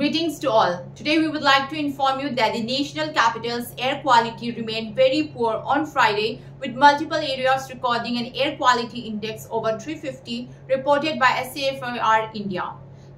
Greetings to all. Today we would like to inform you that the national capital's air quality remained very poor on Friday, with multiple areas recording an air quality index over 350 reported by SAFAR India.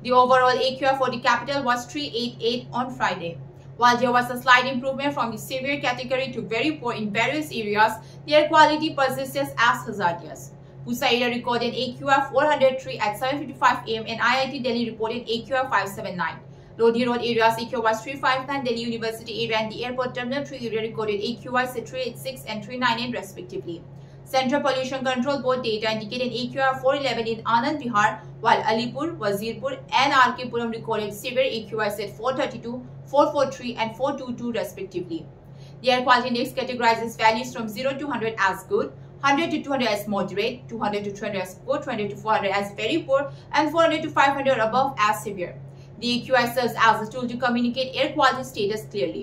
The overall AQR for the capital was 388 on Friday. While there was a slight improvement from the severe category to very poor in various areas, the air quality persisted as hazardous. Pusa area recorded AQR 403 at 7:55 am and IIT Delhi reported AQR 579. Lodi Road area's AQR was 359, Delhi University area and the airport terminal 3 area recorded AQRs 386 and 398 respectively. Central Pollution Control Board data indicate an AQR 411 in Anand, Bihar, while Alipur, Wazirpur and RK Puram recorded severe AQRs at 432, 443 and 422 respectively. The air quality index categorizes values from 0 to 100 as good, 100 to 200 as moderate, 200 to 200 as poor, 200 to 400 as very poor and 400 to 500 above as severe. The AQR serves as a tool to communicate air quality status clearly.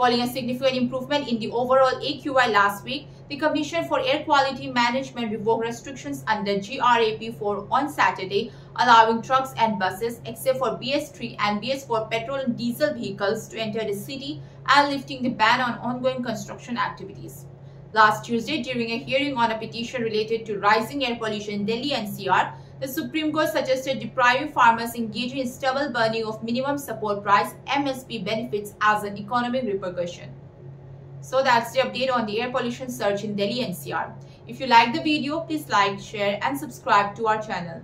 Following a significant improvement in the overall AQI last week, the Commission for Air Quality Management revoked restrictions under GRAP4 on Saturday, allowing trucks and buses, except for BS3 and BS4 petrol and diesel vehicles, to enter the city and lifting the ban on ongoing construction activities. Last Tuesday, during a hearing on a petition related to rising air pollution in Delhi NCR, the Supreme Court suggested depriving farmers engaging in stubble burning of minimum support price (MSP) benefits as an economic repercussion. So that's the update on the air pollution surge in Delhi NCR. If you like the video, please like, share and subscribe to our channel.